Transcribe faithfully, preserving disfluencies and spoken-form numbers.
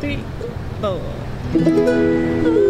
three, four.